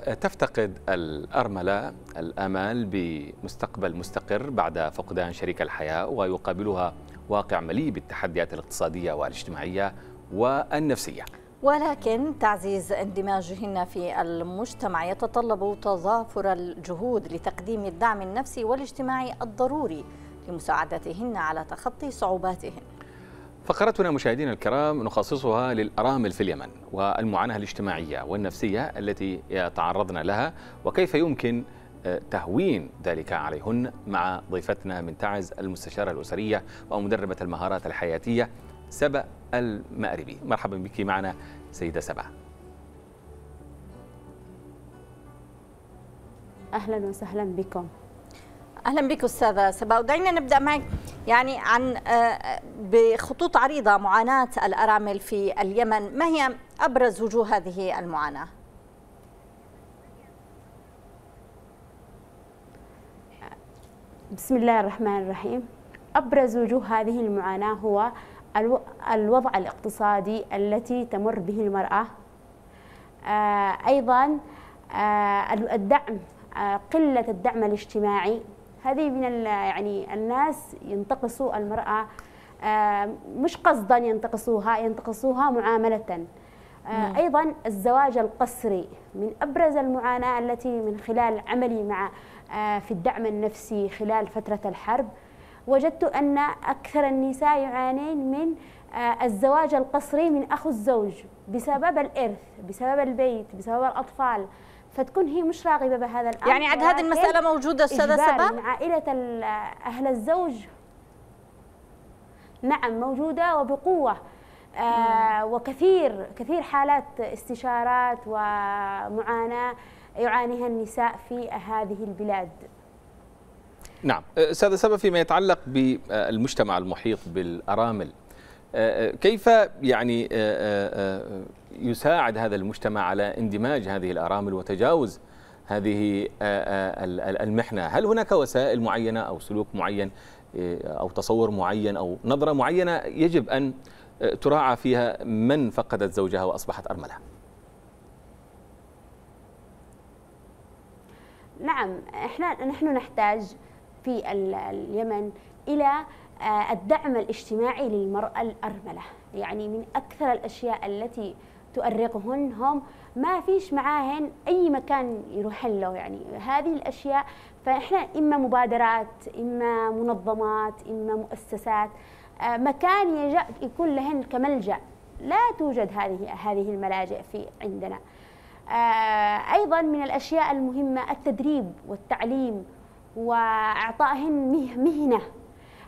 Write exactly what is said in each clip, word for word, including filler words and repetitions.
تفتقد الأرملة الأمل بمستقبل مستقر بعد فقدان شريك الحياة، ويقابلها واقع مليء بالتحديات الاقتصادية والاجتماعية والنفسية. ولكن تعزيز اندماجهن في المجتمع يتطلب تضافر الجهود لتقديم الدعم النفسي والاجتماعي الضروري لمساعدتهن على تخطي صعوباتهن. فقرتنا مشاهدينا الكرام نخصصها للأرامل في اليمن والمعاناة الاجتماعية والنفسية التي تعرضنا لها، وكيف يمكن تهوين ذلك عليهن، مع ضيفتنا من تعز المستشارة الأسرية ومدربة المهارات الحياتية سبأ المآربي. مرحبا بك معنا سيدة سبأ. أهلا وسهلا بكم. أهلا بك أستاذة سبأ. دعينا نبدأ معك يعني عن بخطوط عريضة معاناة الأرامل في اليمن، ما هي أبرز وجوه هذه المعاناة؟ بسم الله الرحمن الرحيم. أبرز وجوه هذه المعاناة هو الوضع الاقتصادي التي تمر به المرأة، أيضا الدعم، قلة الدعم الاجتماعي. هذه من يعني الناس ينتقصوا المرأة، مش قصدا ينتقصوها، ينتقصوها معاملة. أيضا الزواج القسري من أبرز المعاناة التي من خلال عملي مع في الدعم النفسي خلال فترة الحرب وجدت أن أكثر النساء يعانين من الزواج القسري من أخو الزوج بسبب الإرث، بسبب البيت، بسبب الأطفال، فتكون هي مش راغبة بهذا الأمر. يعني عد هذه المسألة موجودة أستاذة سبأ؟ مع عائلة أهل الزوج نعم موجودة وبقوة. آه وكثير كثير حالات استشارات ومعاناة يعانيها النساء في هذه البلاد. نعم أستاذة سبأ، فيما يتعلق بالمجتمع المحيط بالأرامل، كيف يعني يساعد هذا المجتمع على اندماج هذه الأرامل وتجاوز هذه المحنة؟ هل هناك وسائل معينة أو سلوك معين أو تصور معين أو نظرة معينة يجب أن تراعى فيها من فقدت زوجها وأصبحت أرملة؟ نعم، احنا نحن نحتاج في اليمن إلى الدعم الاجتماعي للمرأة الأرملة. يعني من أكثر الأشياء التي تؤرقهن هم ما فيش معاهن أي مكان يروحن له، يعني هذه الأشياء. فإحنا إما مبادرات، إما منظمات، إما مؤسسات، مكان يجأ يكون لهن كملجأ. لا توجد هذه هذه الملاجئ في عندنا. أيضا من الأشياء المهمة التدريب والتعليم وإعطائهن مهنة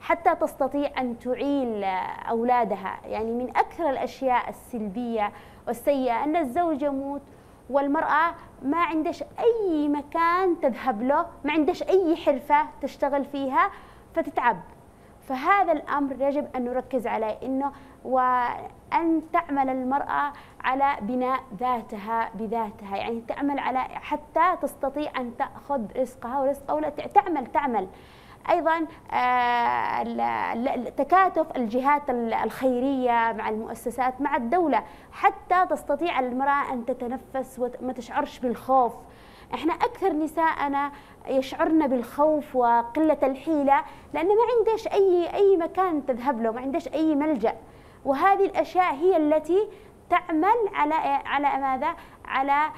حتى تستطيع أن تعيل أولادها. يعني من أكثر الأشياء السلبية والسيئة أن الزوج يموت والمرأة ما عندش أي مكان تذهب له، ما عندش أي حرفة تشتغل فيها فتتعب. فهذا الأمر يجب أن نركز عليه، إنه وأن تعمل المرأة على بناء ذاتها بذاتها، يعني تعمل على حتى تستطيع أن تأخذ رزقها ورزق أولادها. تعمل تعمل أيضا تكاتف الجهات الخيرية مع المؤسسات مع الدولة حتى تستطيع المرأة أن تتنفس وما تشعرش بالخوف. احنا أكثر نساءنا يشعرن بالخوف وقلة الحيلة لأن ما عندش أي أي مكان تذهب له، ما عندش أي ملجأ. وهذه الأشياء هي التي تعمل على على ماذا؟ على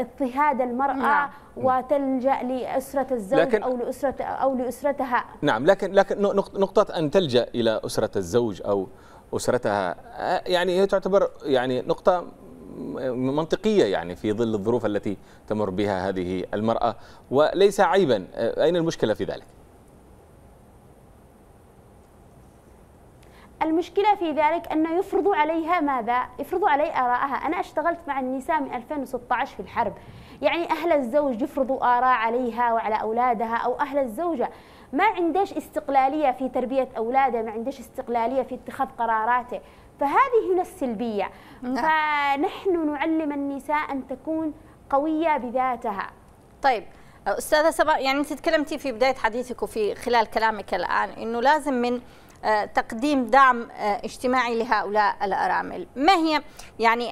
اضطهاد المرأة. نعم. وتلجأ لأسرة الزوج أو لأسرة أو لأسرتها. نعم، لكن لكن نقطة أن تلجأ إلى أسرة الزوج أو أسرتها يعني هي تعتبر يعني نقطة منطقية يعني في ظل الظروف التي تمر بها هذه المرأة وليس عيبا. أين المشكلة في ذلك؟ المشكلة في ذلك أنه يفرضوا عليها ماذا؟ يفرضوا علي آراءها. أنا اشتغلت مع النساء من ألفين وستة عشر في الحرب، يعني أهل الزوج يفرضوا آراء عليها وعلى أولادها، أو أهل الزوجة ما عندهاش استقلالية في تربية أولادها، ما عندهاش استقلالية في اتخاذ قراراته. فهذه هنا السلبية. فنحن نعلم النساء أن تكون قوية بذاتها. طيب أستاذة سبأ، يعني أنت تكلمتي في بداية حديثك وفي خلال كلامك الآن أنه لازم من تقديم دعم اجتماعي لهؤلاء الأرامل. ما هي يعني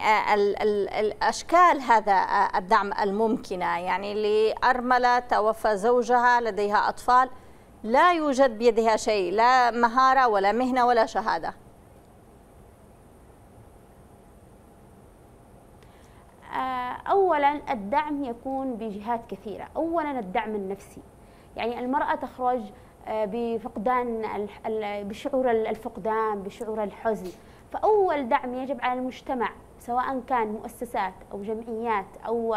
الأشكال هذا الدعم الممكنة؟ يعني لأرملة توفى زوجها لديها أطفال، لا يوجد بيدها شيء، لا مهارة ولا مهنة ولا شهادة. أولا الدعم يكون بجهات كثيرة. أولا الدعم النفسي، يعني المرأة تخرج بفقدان بشعور الفقدان، بشعور الحزن، فأول دعم يجب على المجتمع سواء كان مؤسسات أو جمعيات أو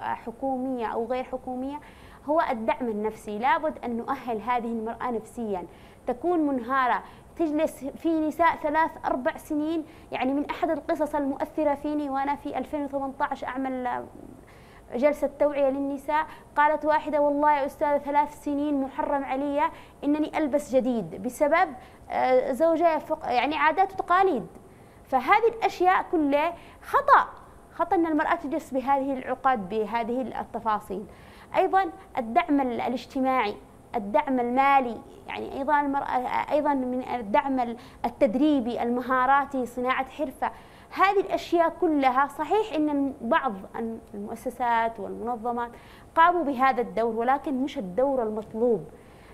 حكومية أو غير حكومية هو الدعم النفسي. لابد أن نؤهل هذه المرأة نفسيا، تكون منهارة. تجلس في نساء ثلاث أربع سنين، يعني من أحد القصص المؤثرة فيني وأنا في ألفين وثمانية عشر أعمل جلسة توعية للنساء، قالت واحدة والله يا أستاذة ثلاث سنين محرم علي إنني ألبس جديد بسبب زوجها يعني عادات وتقاليد. فهذه الأشياء كلها خطأ، خطأ أن المرأة تجلس بهذه العقد بهذه التفاصيل. أيضا الدعم الاجتماعي، الدعم المالي، يعني أيضا المرأة أيضا من الدعم التدريبي المهاراتي، صناعة حرفة. هذه الأشياء كلها صحيح أن بعض المؤسسات والمنظمات قاموا بهذا الدور، ولكن مش الدور المطلوب.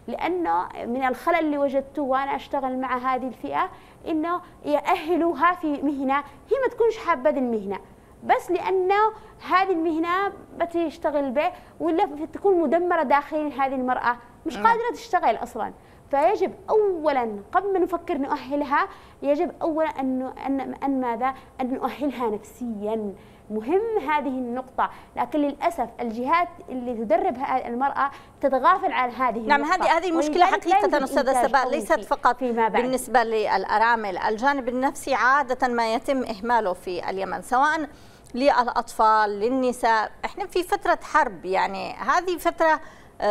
لأنه من الخلل اللي وجدته وأنا أشتغل مع هذه الفئة أنه يأهلوها في مهنة هي ما تكونش حابة المهنة، بس لأنه هذه المهنة بتشتغل به ولا تكون مدمرة داخل هذه المرأة، مش قادرة تشتغل أصلا. فيجب أولا قبل ما نفكر نؤهلها يجب أولا أن أن أن ماذا؟ أن نؤهلها نفسيا. مهم هذه النقطة، لكن للأسف الجهات اللي تدرب المرأة تتغافل عن هذه النقطة. نعم، هذه هذه المشكلة حقيقة أستاذة سبأ، ليست فقط بالنسبة للأرامل، الجانب النفسي عادة ما يتم إهماله في اليمن سواء للأطفال للنساء. احنا في فترة حرب، يعني هذه فترة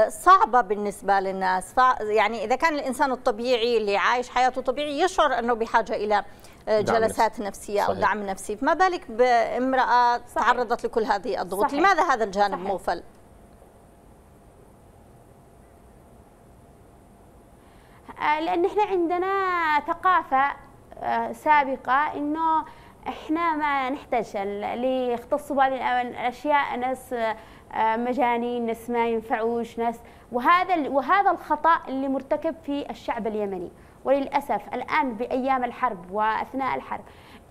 صعبة بالنسبة للناس، يعني إذا كان الإنسان الطبيعي اللي عايش حياته طبيعي يشعر أنه بحاجة إلى جلسات نفسي. نفسية أو صحيح. دعم نفسي، فما بالك بامرأة صحيح. تعرضت لكل هذه الضغوط صحيح. لماذا هذا الجانب صحيح. مغفل؟ لأن إحنا عندنا ثقافة سابقة أنه إحنا ما نحتاج اللي يختصوا بهذه الأشياء، ناس مجانين، ناس ما ينفعوش، ناس. وهذا وهذا الخطأ اللي مرتكب في الشعب اليمني، وللأسف الآن بأيام الحرب وأثناء الحرب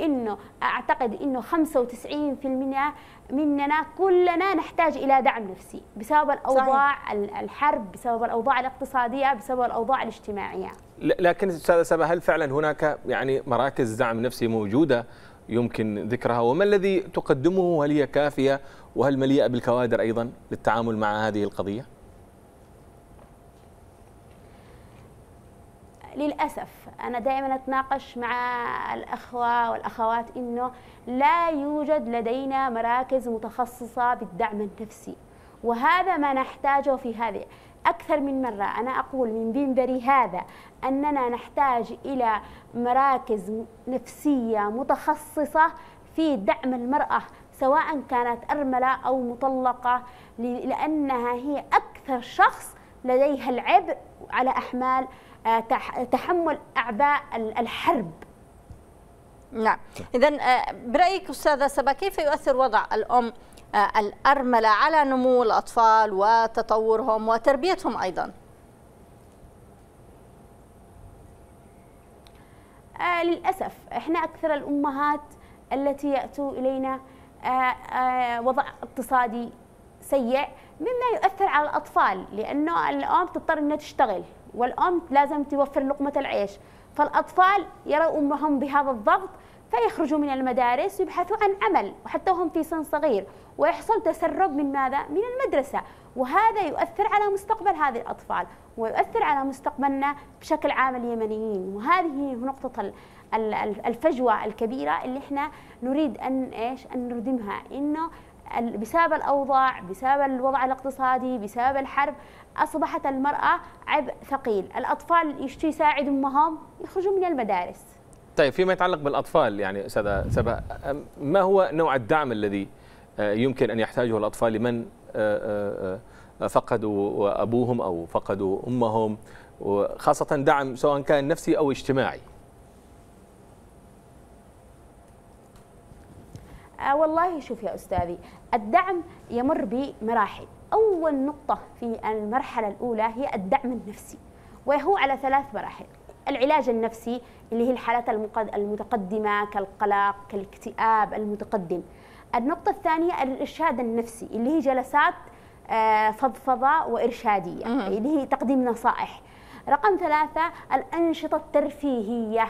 إنه أعتقد إنه خمسة وتسعين بالمئة مننا كلنا نحتاج إلى دعم نفسي بسبب الأوضاع صحيح. الحرب، بسبب الأوضاع الاقتصادية، بسبب الأوضاع الاجتماجية. لكن أستاذة سبأ، هل فعلا هناك يعني مراكز دعم نفسي موجودة يمكن ذكرها؟ وما الذي تقدمه؟ هل هي كافية؟ وهل مليئة بالكوادر أيضا للتعامل مع هذه القضية؟ للأسف أنا دائما أتناقش مع الأخوة والأخوات إنه لا يوجد لدينا مراكز متخصصة بالدعم النفسي، وهذا ما نحتاجه في هذه. أكثر من مرة أنا أقول من منبري هذا أننا نحتاج إلى مراكز نفسية متخصصة في دعم المرأة سواء كانت أرملة أو مطلقة، لأنها هي أكثر شخص لديها العبء على أحمال تحمل أعباء الحرب. نعم، إذن برأيك أستاذة سبأ كيف يؤثر وضع الأم الأرملة على نمو الأطفال وتطورهم وتربيتهم أيضا؟ آه للأسف إحنا أكثر الأمهات التي يأتوا إلينا آه آه وضع اقتصادي سيء مما يؤثر على الأطفال، لأنه الأم تضطر أنها تشتغل والأم لازم توفر لقمة العيش، فالأطفال يروا أمهم بهذا الضغط فيخرجوا من المدارس ويبحثوا عن عمل وحتى هم في سن صغير، ويحصل تسرب من ماذا؟ من المدرسة، وهذا يؤثر على مستقبل هذه الأطفال ويؤثر على مستقبلنا بشكل عام اليمنيين. وهذه نقطة الفجوة الكبيرة اللي احنا نريد أن ايش؟ أن نردمها، إنه بسبب الأوضاع، بسبب الوضع الاقتصادي، بسبب الحرب أصبحت المرأة عبء ثقيل. الأطفال يشتي يساعد أمهم يخرجوا من المدارس. طيب فيما يتعلق بالأطفال، يعني أستاذة سبأ، ما هو نوع الدعم الذي يمكن أن يحتاجه الأطفال لمن فقدوا أبوهم أو فقدوا أمهم وخاصة دعم سواء كان نفسي أو اجتماعي؟ آه والله شوف يا أستاذي، الدعم يمر بمراحل. أول نقطة في المرحلة الأولى هي الدعم النفسي، وهو على ثلاث مراحل: العلاج النفسي اللي هي الحالات المتقدمة كالقلق كالاكتئاب المتقدم. النقطة الثانية الإرشاد النفسي اللي هي جلسات فضفضة وإرشادية اللي هي تقديم نصائح. رقم ثلاثة الأنشطة الترفيهية.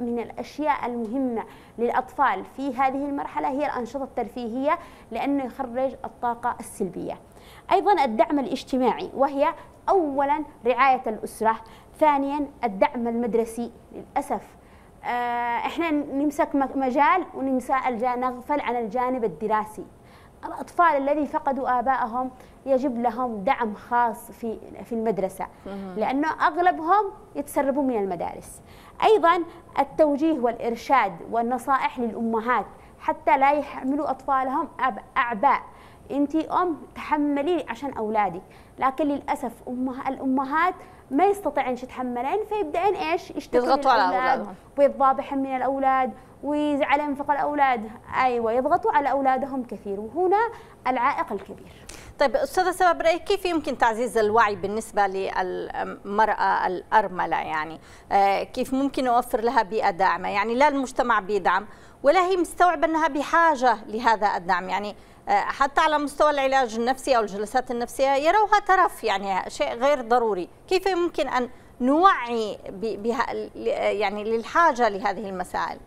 من الأشياء المهمة للأطفال في هذه المرحلة هي الأنشطة الترفيهية لأنه يخرج الطاقة السلبية. أيضا الدعم الاجتماعي، وهي أولا رعاية الأسرة، ثانيا الدعم المدرسي. للأسف احنا نمسك مجال وننسى نغفل عن الجانب الدراسي. الأطفال الذي فقدوا آبائهم يجب لهم دعم خاص في في المدرسة لأنه أغلبهم يتسربوا من المدارس. أيضا التوجيه والإرشاد والنصائح للأمهات حتى لا يحملوا أطفالهم أعباء. أنت أم تحملي عشان أولادك، لكن للأسف أمه الأمهات ما يستطيعن يتحملين، فيبدأن إيش يشتغلوا على الأولاد ويتضابحن من الأولاد ويزعلن فوق الأولاد. أيوة يضغطوا على أولادهم كثير، وهنا العائق الكبير. طيب أستاذة سبأ، برأيك كيف يمكن تعزيز الوعي بالنسبة للمرأة الأرملة؟ يعني كيف ممكن أوفر لها بيئة داعمة؟ يعني لا المجتمع بيدعم ولا هي مستوعبة أنها بحاجة لهذا الدعم. يعني حتى على مستوى العلاج النفسي أو الجلسات النفسية يروها ترف، يعني شيء غير ضروري. كيف يمكن أن نوعي بها يعني للحاجة لهذه المسائل؟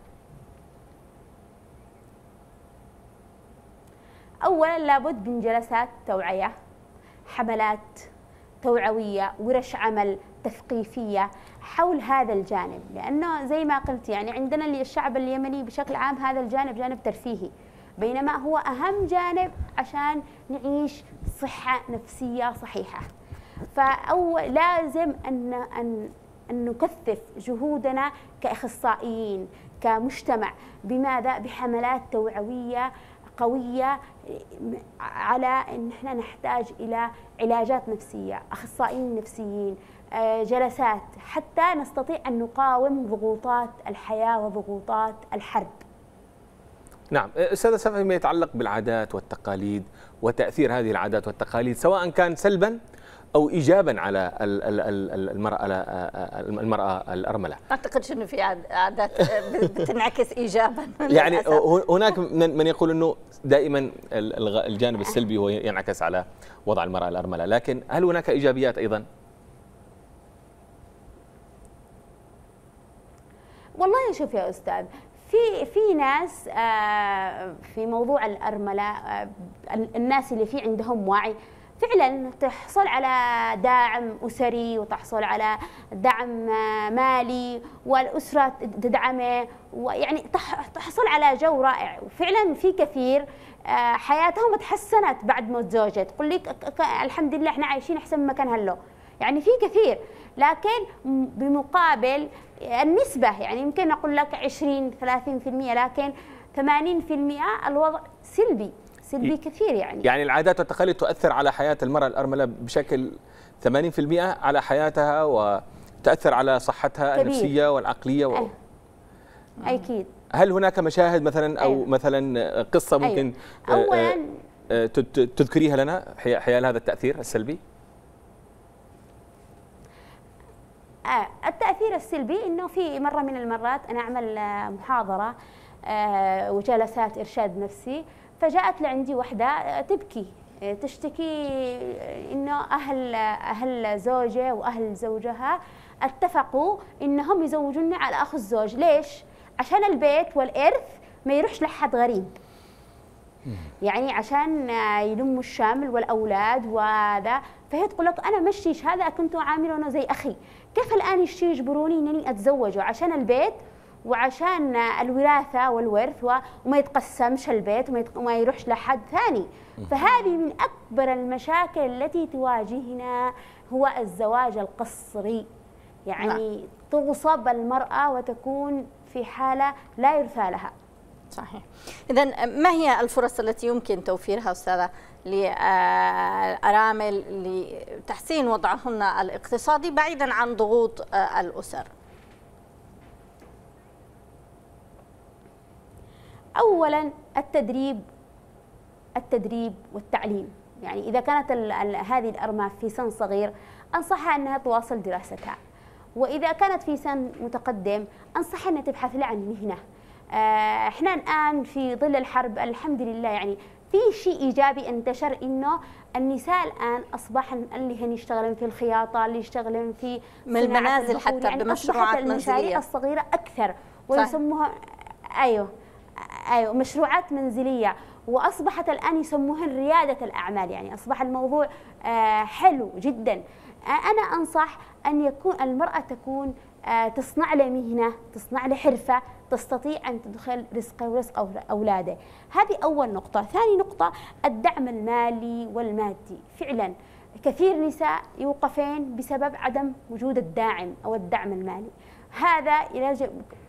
أولا لابد من جلسات توعية، حملات توعوية، ورش عمل تثقيفية حول هذا الجانب، لأنه زي ما قلت يعني عندنا الشعب اليمني بشكل عام هذا الجانب جانب ترفيهي، بينما هو أهم جانب عشان نعيش صحة نفسية صحيحة. فأول لازم أن أن أن نكثف جهودنا كأخصائيين كمجتمع بماذا؟ بحملات توعوية قوية على أن احنا نحتاج إلى علاجات نفسية، أخصائيين نفسيين، جلسات، حتى نستطيع أن نقاوم ضغوطات الحياة وضغوطات الحرب. نعم، أستاذة سبأ، فيما يتعلق بالعادات والتقاليد وتأثير هذه العادات والتقاليد سواء كان سلبا أو إيجابا على المرأة المرأة الأرملة. أعتقد أنه في عادات بتنعكس إيجابا. يعني هناك من يقول أنه دائما الجانب السلبي هو ينعكس على وضع المرأة الأرملة، لكن هل هناك إيجابيات أيضا؟ والله شوف يا أستاذ، في في ناس في موضوع الأرملة، الناس اللي في عندهم وعي فعلا تحصل على دعم أسري وتحصل على دعم مالي والأسرة تدعمه، ويعني تحصل على جو رائع. وفعلا في كثير حياتهم تحسنت بعد موت زوجها، تقول لك الحمد لله احنا عايشين أحسن من مكان هلو. يعني في كثير، لكن بمقابل النسبة يعني يمكن أقول لك عشرين ثلاثين بالمئة، لكن ثمانين بالمئة الوضع سلبي سلبي كثير. يعني يعني العادات والتقاليد تؤثر على حياة المرأة الأرملة بشكل ثمانين بالمئة على حياتها، وتؤثر على صحتها كبير. النفسية والعقلية و... أكيد. هل هناك مشاهد مثلا أو أيه. مثلا قصة ممكن أيه. أولاً تذكريها لنا حيال هذا التأثير السلبي؟ التأثير السلبي إنه في مرة من المرات أنا أعمل محاضرة وجلسات إرشاد نفسي، فجاءت لعندي وحدة تبكي تشتكي إنه أهل أهل زوجها وأهل زوجها اتفقوا إنهم يزوجوني على أخو الزوج. ليش؟ عشان البيت والإرث ما يروحش لحد غريب، يعني عشان يلموا الشمل والأولاد وهذا. فهي تقول لك أنا مشيش هذا كنت عامله أنا زي أخي، كيف الآن يشتي يجبروني أنني أتزوج عشان البيت وعشان الوراثة والورث وما يتقسمش البيت وما يروحش لحد ثاني. فهذه من أكبر المشاكل التي تواجهنا هو الزواج القصري، يعني تغصب المرأة وتكون في حالة لا يرثى لها. صحيح. إذا ما هي الفرص التي يمكن توفيرها أستاذة للأرامل لتحسين وضعهن الاقتصادي بعيدا عن ضغوط الأسر؟ أولا التدريب التدريب والتعليم. يعني إذا كانت هذه الأرماف في سن صغير أنصحها أنها تواصل دراستها، وإذا كانت في سن متقدم أنصحها أنها تبحث لها عن مهنة. إحنا الآن في ظل الحرب الحمد لله يعني في شيء إيجابي انتشر، إنه النساء الآن أصبحن اللي هن يشتغلن في الخياطة، اللي يشتغلن في من المنازل، حتى يعني بمشروعات المشاريع الصغيرة أكثر، ويسموها أيوه أيوه مشروعات منزلية، وأصبحت الآن يسموها ريادة الأعمال. يعني أصبح الموضوع حلو جدا. أنا أنصح أن يكون المرأة تكون تصنع له مهنة، تصنع له حرفة تستطيع أن تدخل رزقه ورزق أولاده. هذه أول نقطة. ثاني نقطة الدعم المالي والمادي. فعلا كثير نساء يوقفين بسبب عدم وجود الداعم أو الدعم المالي. هذا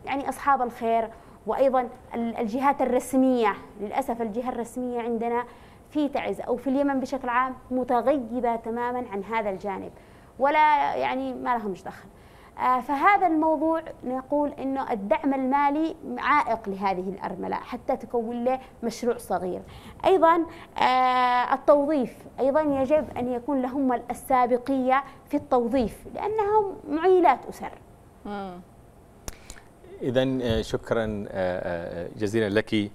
يعني أصحاب الخير وأيضا الجهات الرسمية. للأسف الجهة الرسمية عندنا في تعز أو في اليمن بشكل عام متغيبة تماما عن هذا الجانب، ولا يعني ما لهمش دخل. فهذا الموضوع نقول إنه الدعم المالي عائق لهذه الأرملة حتى تكون له مشروع صغير. أيضا التوظيف، أيضا يجب أن يكون لهم السابقية في التوظيف لأنهم معيلات أسر. إذا شكرا جزيلا لك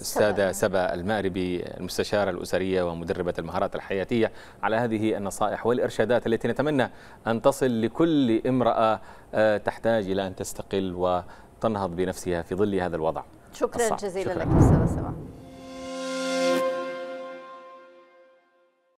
أستاذة سبأ المآربي المستشارة الأسرية ومدربة المهارات الحياتية على هذه النصائح والإرشادات التي نتمنى أن تصل لكل امرأة تحتاج إلى أن تستقل وتنهض بنفسها في ظل هذا الوضع. شكرا جزيلا لك أستاذة سبأ.